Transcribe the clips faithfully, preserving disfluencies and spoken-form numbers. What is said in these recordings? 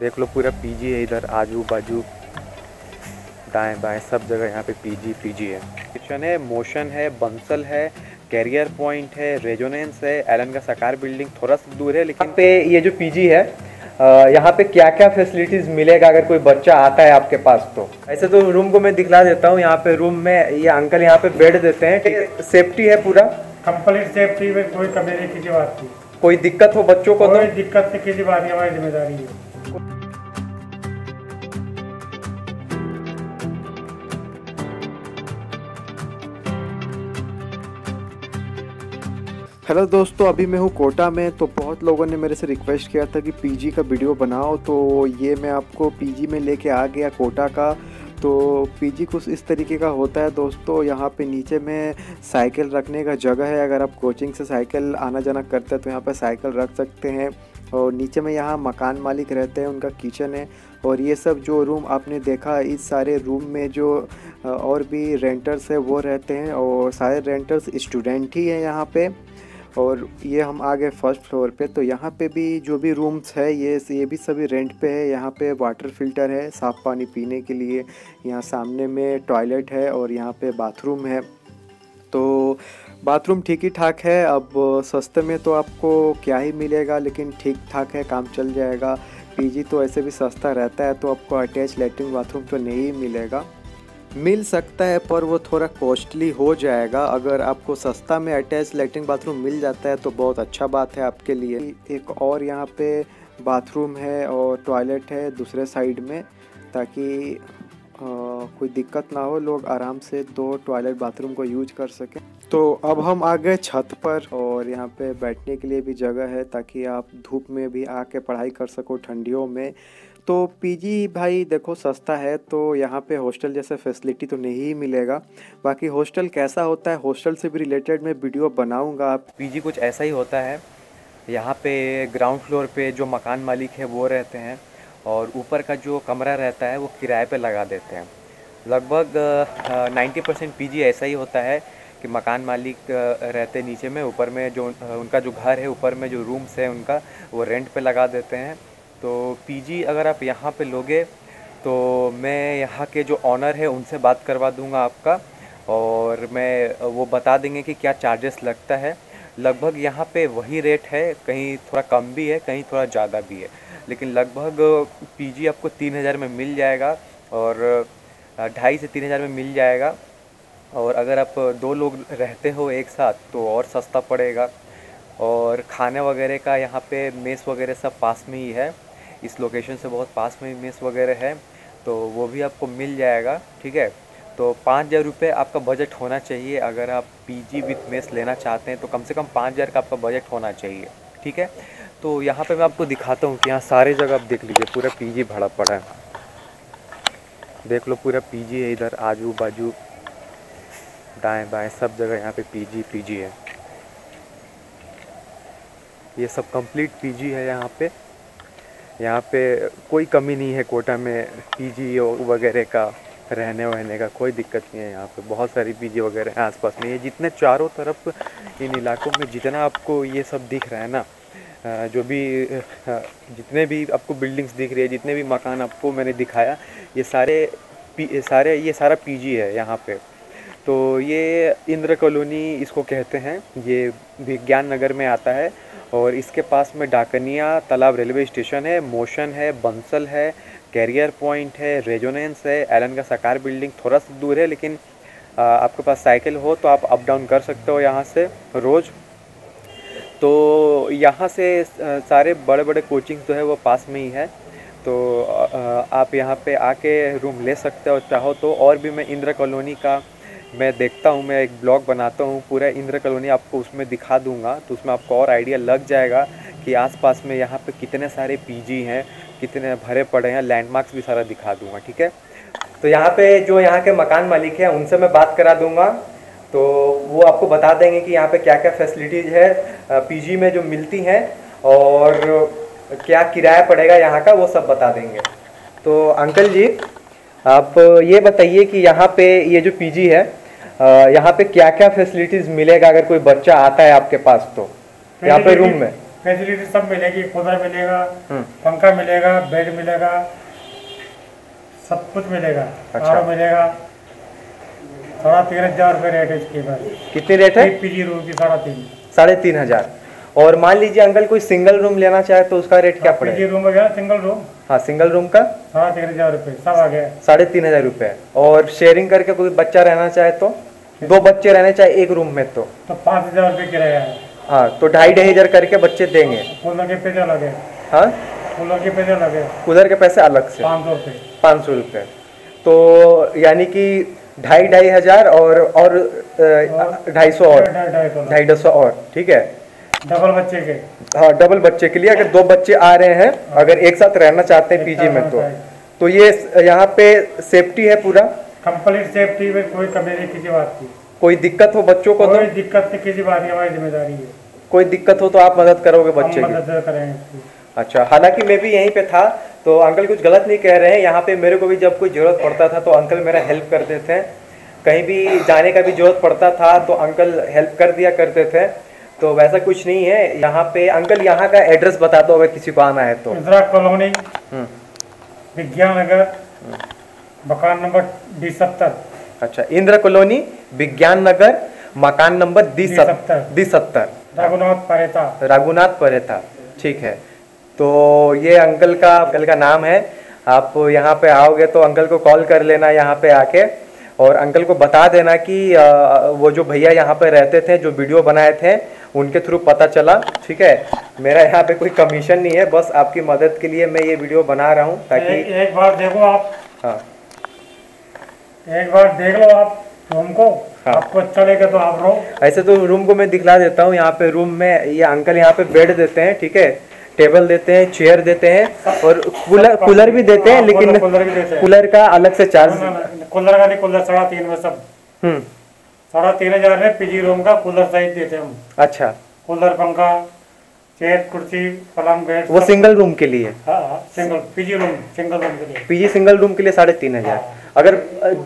देख लो पूरा पीजी है, इधर आजू बाजू दाएं बाएं सब जगह यहाँ पे पीजी पीजी है। किचन है, मोशन है, बंसल है, कैरियर पॉइंट है, रेजोनेंस है, एलन का सकार बिल्डिंग थोड़ा सा दूर है। लेकिन पे ये जो पीजी है यहाँ पे क्या क्या फैसिलिटीज़ मिलेगा अगर कोई बच्चा आता है आपके पास तो? ऐसे तो रूम को मैं दिखला देता हूँ। यहाँ पे रूम में ये यह अंकल यहाँ पे बेड देते हैं। सेफ्टी है पूरा, कंप्लीट सेफ्टी में कोई कमी नहीं, किसी बात की कोई दिक्कत हो बच्चों को तो दिक्कत नहीं, किसी बात की हमारी जिम्मेदारी है। हेलो दोस्तों, अभी मैं हूँ कोटा में। तो बहुत लोगों ने मेरे से रिक्वेस्ट किया था कि पीजी का वीडियो बनाओ, तो ये मैं आपको पीजी में लेके आ गया कोटा का। तो पीजी कुछ इस तरीके का होता है दोस्तों। यहाँ पे नीचे में साइकिल रखने का जगह है, अगर आप कोचिंग से साइकिल आना जाना करते हैं तो यहाँ पर साइकिल रख सकते हैं। और नीचे में यहाँ मकान मालिक रहते हैं, उनका किचन है। और ये सब जो रूम आपने देखा, इस सारे रूम में जो और भी रेंटर्स है वो रहते हैं, और सारे रेंटर्स स्टूडेंट ही हैं यहाँ पे। और ये हम आ गए फर्स्ट फ्लोर पे। तो यहाँ पे भी जो भी रूम्स है ये ये भी सभी रेंट पे है। यहाँ पे वाटर फिल्टर है साफ़ पानी पीने के लिए, यहाँ सामने में टॉयलेट है और यहाँ पे बाथरूम है। तो बाथरूम ठीक ही ठाक है। अब सस्ते में तो आपको क्या ही मिलेगा, लेकिन ठीक ठाक है, काम चल जाएगा। पीजी तो ऐसे भी सस्ता रहता है, तो आपको अटैच लेटरिन बाथरूम तो नहीं मिलेगा, मिल सकता है पर वो थोड़ा कॉस्टली हो जाएगा। अगर आपको सस्ता में अटैच लैट्रिन बाथरूम मिल जाता है तो बहुत अच्छा बात है आपके लिए। एक और यहाँ पे बाथरूम है और टॉयलेट है दूसरे साइड में, ताकि आ, कोई दिक्कत ना हो, लोग आराम से दो टॉयलेट बाथरूम को यूज कर सकें। तो अब हम आ गए छत पर, और यहाँ पे बैठने के लिए भी जगह है ताकि आप धूप में भी आके पढ़ाई कर सको ठंडियों में। तो पीजी भाई देखो सस्ता है, तो यहाँ पे हॉस्टल जैसे फैसिलिटी तो नहीं मिलेगा। बाकी हॉस्टल कैसा होता है, हॉस्टल से भी रिलेटेड मैं वीडियो बनाऊंगा। पीजी कुछ ऐसा ही होता है। यहाँ पे ग्राउंड फ्लोर पे जो मकान मालिक है वो रहते हैं, और ऊपर का जो कमरा रहता है वो किराए पे लगा देते हैं। लगभग नाइन्टी परसेंट पीजी ऐसा ही होता है कि मकान मालिक रहते नीचे में, ऊपर में जो उनका जो घर है, ऊपर में जो रूम्स है उनका, वो रेंट पर लगा देते हैं। तो पीजी अगर आप यहाँ पे लोगे तो मैं यहाँ के जो ऑनर है उनसे बात करवा दूँगा आपका, और मैं वो बता देंगे कि क्या चार्जेस लगता है। लगभग यहाँ पे वही रेट है, कहीं थोड़ा कम भी है, कहीं थोड़ा ज़्यादा भी है, लेकिन लगभग पीजी आपको तीन हज़ार में मिल जाएगा, और ढाई से तीन हज़ार में मिल जाएगा। और अगर आप दो लोग रहते हो एक साथ तो और सस्ता पड़ेगा। और खाने वगैरह का यहाँ पे मेस वगैरह सब पास में ही है, इस लोकेशन से बहुत पास में ही मेस वगैरह है, तो वो भी आपको मिल जाएगा। ठीक है, तो पाँच हज़ार रुपये आपका बजट होना चाहिए। अगर आप पीजी विद मेस लेना चाहते हैं तो कम से कम पाँच हज़ार का आपका बजट होना चाहिए। ठीक है, तो यहाँ पे मैं आपको दिखाता हूँ कि यहाँ सारे जगह आप देख लीजिए पूरा पीजी भरा पड़ा है। देख लो पूरा पीजी है, इधर आजू बाजू दाएँ बाएँ सब जगह यहाँ पर पीजी पीजी है। ये सब कंप्लीट पीजी है। यहाँ पे यहाँ पे कोई कमी नहीं है कोटा में पीजी वगैरह का, रहने वहने का कोई दिक्कत नहीं है। यहाँ पे बहुत सारी पीजी वगैरह हैं आसपास में। ये जितने चारों तरफ इन इलाकों में जितना आपको ये सब दिख रहा है ना, जो भी जितने भी आपको बिल्डिंग्स दिख रही है, जितने भी मकान आपको मैंने दिखाया, ये सारे सारे ये सारा पीजी है यहाँ पे। तो ये इंद्रा कॉलोनी इसको कहते हैं, ये विज्ञान नगर में आता है, और इसके पास में डाकनिया तालाब रेलवे स्टेशन है, मोशन है, बंसल है, कैरियर पॉइंट है, रेजोनेंस है, एलन का सकार बिल्डिंग थोड़ा सा दूर है, लेकिन आपके पास साइकिल हो तो आप अप डाउन कर सकते हो यहाँ से रोज़। तो यहाँ से सारे बड़े बड़े कोचिंग्स जो है वो पास में ही है, तो आप यहाँ पे आके रूम ले सकते हो चाहो तो। और भी मैं इंद्रा कॉलोनी का मैं देखता हूँ, मैं एक ब्लॉग बनाता हूँ पूरा इंद्रा कॉलोनी, आपको उसमें दिखा दूँगा, तो उसमें आपको और आइडिया लग जाएगा कि आसपास में यहाँ पे कितने सारे पीजी हैं, कितने भरे पड़े हैं, लैंडमार्क्स भी सारा दिखा दूँगा। ठीक है, तो यहाँ पे जो यहाँ के मकान मालिक हैं उनसे मैं बात करा दूँगा, तो वो आपको बता देंगे कि यहाँ पर क्या क्या फैसिलिटीज़ है पीजी में जो मिलती हैं, और क्या किराया पड़ेगा यहाँ का, वो सब बता देंगे। तो अंकल जी आप ये बताइए कि यहाँ पर ये जो पीजी है यहाँ पे क्या क्या फैसिलिटीज मिलेगा अगर कोई बच्चा आता है आपके पास तो? यहाँ पे रूम में फैसिलिटी सब मिलेगी, कूलर मिलेगा, पंखा मिलेगा, बेड मिलेगा, सब कुछ मिलेगा। अच्छा मिलेगा। साढ़ा तीन हजार रुपये रेट है इसके बाद। कितनी रेट है? एक पीजी रूम की साढ़ा तीन साढ़े तीन हजार। और मान लीजिए अंकल कोई सिंगल रूम लेना चाहे तो उसका रेट क्या पड़ेगा? रूम हो गया सिंगल रूम, हाँ सिंगल रूम का साढ़े तीन हजार रुपये सब आ गया, साढ़े तीन हजार रुपये। और शेयरिंग करके कोई बच्चा रहना चाहे तो दो बच्चे रहने चाहे एक रूम में तो तो पाँच हजार रुपये किराया है। हाँ तो ढाई ढाई हजार करके बच्चे देंगे। कूलर के पैसे अलग है। हाँ कूलर के पैसे अलग है। कूलर के पैसे अलग से पाँच सौ रुपये पाँच सौ रुपये तो यानी कि ढाई ढाई हजार और और ढाई सौ और ढाई दो सौ और। ठीक है डबल बच्चे के। हाँ डबल बच्चे के लिए अगर दो बच्चे आ रहे हैं अगर एक साथ रहना चाहते हैं पीजी में तो तो ये यहाँ पे सेफ्टी है पूरा कंप्लीट सेफ्टी में कोई कमी नहीं किसी बात की। कोई दिक्कत हो बच्चों को कोई तो दिक्कत नहीं किसी बात की, हमारी जिम्मेदारी है। कोई दिक्कत हो तो आप मदद करोगे बच्चे की? मदद करेंगे। अच्छा हालांकि मैं भी यहीं पे था तो अंकल कुछ गलत नहीं कह रहे हैं। यहाँ पे मेरे को भी जब कोई जरूरत पड़ता था तो अंकल मेरा हेल्प करते थे, कहीं भी जाने का भी जरूरत पड़ता था तो अंकल हेल्प कर दिया करते थे। तो वैसा कुछ नहीं है यहाँ पे। अंकल यहाँ का एड्रेस बता दो अगर किसी को आना है तो। इंदिरा कॉलोनी विज्ञान नगर मकान नंबर डी सत्तर। अच्छा इंदिरा कॉलोनी विज्ञान नगर मकान नंबर डी सत्तर डी सत्तर राघुनाथ परेथा राघुनाथ परेथा। ठीक है तो ये अंकल का अंकल का नाम है। आप यहाँ पे आओगे तो अंकल को कॉल कर लेना यहाँ पे आके और अंकल को बता देना कि वो जो भैया यहाँ पे रहते थे जो वीडियो बनाए थे उनके थ्रू पता चला। ठीक है मेरा यहाँ पे कोई कमीशन नहीं है, बस आपकी मदद के लिए मैं ये वीडियो बना रहा हूँ ताकि ए, एक बार देखो आप। हाँ एक बार देख लो आप रूम को। हाँ आपको अच्छा लगे तो आप रहो। ऐसे तो रूम को मैं दिखला देता हूँ। यहाँ पे रूम में ये अंकल यहाँ पे बेड देते हैं, ठीक है टेबल देते हैं, चेयर देते हैं और कूलर कूलर भी देते हैं लेकिन कूलर का अलग से चार्ज। कूलर का नहीं, कूलर साढ़ा तीन में सब हम्म साढ़ा तीन हजार में पीजी रूम का कूलर सहित देते हम। अच्छा कूलर पंखा चेयर कुर्सी पलंग बेड वो सिंगल रूम के लिए? हाँ single PG room single room के लिए पीजी सिंगल रूम के लिए साढ़े तीन हजार। अगर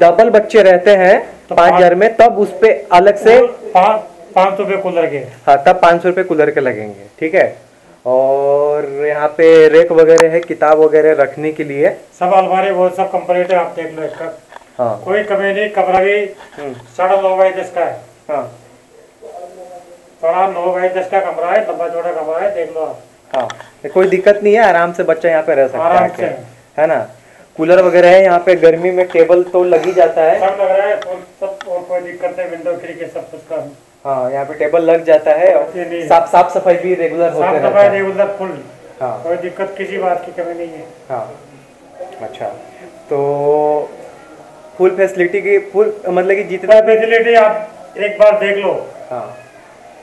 डबल बच्चे रहते हैं तो पाँच हजार में तब उस पे अलग से पाँच सौ रुपये कूलर के। हाँ तब पाँच सौ रुपये कूलर के लगेंगे। ठीक है और यहाँ पे रेक वगैरह है किताब वगैरह रखने के लिए सब अलमारी वो सब कंप्लीट है, आप देख लो इसका। हाँ कोई कमी नहीं। कमरा भी साढ़े नौ बाई दस का है। हाँ साढ़े नौ बाई दस का कमरा है, लंबा चौड़ा कमरा है, देख लो आप। हाँ कोई दिक्कत नहीं है, आराम से बच्चा यहाँ पे रह सकता है आराम से, है ना। कूलर वगैरह है यहाँ पे, गर्मी में टेबल तो लग ही जाता है सब लग रहा है सब और कोई दिक्कत नहीं, विंडो खिड़की सब कुछ का। हाँ यहाँ पे टेबल लग जाता है और साफ साफ सफाई भी रेगुलर होती है रेगुलर फुल। हाँ कोई दिक्कत किसी बात की कमी नहीं है। हाँ अच्छा तो फुल फैसिलिटी की फुल मतलब कि जितना फैसिलिटी आप एक बार देख लो। हाँ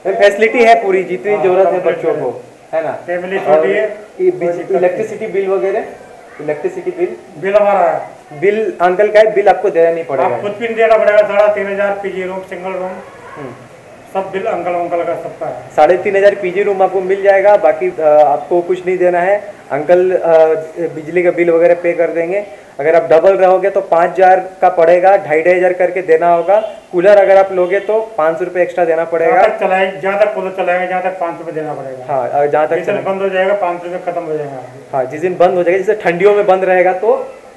फैसिलिटी है पूरी जितनी जरूरत है बच्चों को, है ना। फैमिली छोटी है। इलेक्ट्रिसिटी बिल वगैरह इलेक्ट्रिसिटी बिल बिल हमारा है। बिल अंकल का है, बिल आपको देना नहीं पड़ेगा, कुछ भी नहीं देना पड़ेगा। साढ़े तीन हजार पीजी रूम सिंगल रूम सब बिल अंकल अंकल का सबका है। साढ़े तीन हजार पीजी रूम आपको मिल जाएगा, बाकी आपको कुछ नहीं देना है। अंकल बिजली का बिल वगैरह पे कर देंगे। अगर आप डबल रहोगे तो पाँच हजार का पड़ेगा, ढाई ढाई हजार करके देना होगा। कूलर अगर आप लोगे तो पाँच सौ रुपये एक्स्ट्रा देना पड़ेगा। जहाँ तक कूलर चलाएगा जहाँ तक पाँच सौ रुपये देना पड़ेगा। हाँ जहाँ तक चल... बंद हो जाएगा पाँच सौ रुपये खत्म हो जाएगा। हाँ जिस दिन बंद हो जाएगा, जैसे ठंडियों में बंद रहेगा तो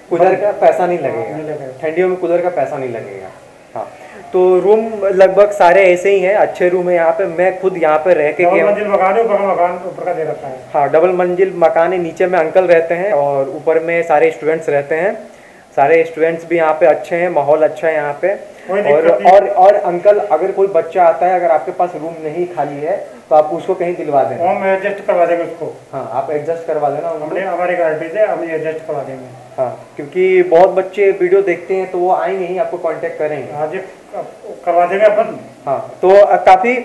कूलर का पैसा नहीं लगेगा, ठंडियों में कूलर का पैसा नहीं लगेगा। हाँ तो रूम लगभग सारे ऐसे ही हैं, अच्छे रूम है। यहाँ पे मैं खुद यहाँ पे रह के हाँ डबल मंजिल मकान है। नीचे में अंकल रहते हैं और ऊपर में सारे स्टूडेंट्स रहते हैं। सारे स्टूडेंट्स भी यहाँ पे अच्छे हैं, माहौल अच्छा है यहाँ पे। और और और अंकल अगर कोई बच्चा आता है अगर आपके पास रूम नहीं खाली है तो आप उसको कहीं दिलवा देना, हम एडजस्ट करवा देंगे उसको। हाँ आप एडजस्ट करवा देना, हमने हमारे गारंटी से हम एडजस्ट करवा देंगे। हाँ क्योंकि बहुत बच्चे वीडियो देखते हैं तो वो आएंगे ही आपको कांटेक्ट करेंगे। हाँ जी करवा देंगे अपन। हाँ तो काफ़ी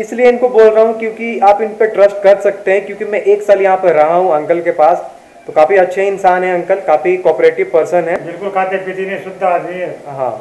इसलिए इनको बोल रहा हूँ क्योंकि आप इन पर ट्रस्ट कर सकते हैं, क्योंकि मैं एक साल यहाँ पर रहा हूँ अंकल के पास। तो काफ़ी अच्छे इंसान है अंकल, काफ़ी कोऑपरेटिव पर्सन है, बिल्कुल खाते पीते नहीं शुद्ध आदमी है। हाँ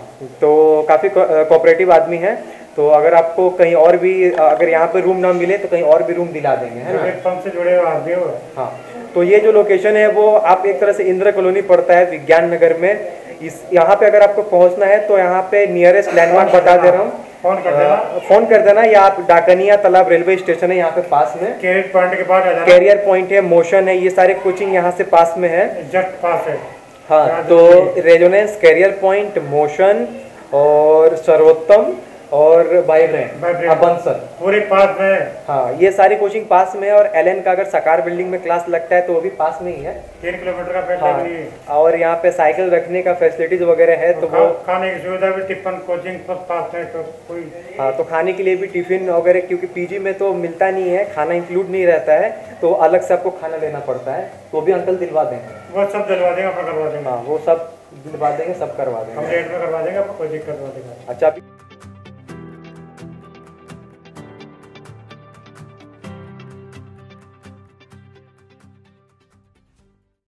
तो काफ़ी कोऑपरेटिव आदमी है। तो अगर आपको कहीं और भी अगर यहाँ पे रूम ना मिले तो कहीं और भी रूम दिला देंगे, है ना। एकदम से जुड़े हुए आदमी हो। हाँ तो ये जो लोकेशन है वो आप एक तरह से इंदिरा कॉलोनी पड़ता है विज्ञान नगर में। इस यहाँ पे अगर आपको पहुँचना है तो यहाँ पे नियरेस्ट लैंडमार्क बता दे रहा हूँ, फोन कर देना आ, फोन कर देना या आप डाकनिया तालाब रेलवे स्टेशन है यहाँ पे पास में, कैरियर पॉइंट के पास आ जाना। कैरियर पॉइंट है, मोशन है, ये सारे कोचिंग यहाँ से पास में है, जस्ट पास है। हाँ, तो रेजोनेंस, कैरियर पॉइंट, मोशन और सर्वोत्तम और वाइब्रेंट, बंसल पूरे पास में है। हाँ, ये सारी कोचिंग पास में है। और एलन का अगर सकार बिल्डिंग में क्लास लगता है तो वो भी पास में ही है, तीन किलोमीटर का फैसला भी है। और यहाँ पे साइकिल रखने का फैसिलिटीज वगैरह है, तो वो खाने की सुविधा भी, टिफिन कोचिंग पास में तो कोई। हाँ, तो खाने के लिए भी टिफिन वगैरह, क्योंकि पीजी में तो मिलता नहीं है, खाना इंक्लूड नहीं रहता है, तो अलग से आपको खाना लेना पड़ता है। तो भी अंकल दिलवा देंगे, वो सब दिलवा देंगे, करवा देंगे। हाँ, वो सब दिलवा देंगे, सब करवा देंगे, करवा देंगे। अच्छा।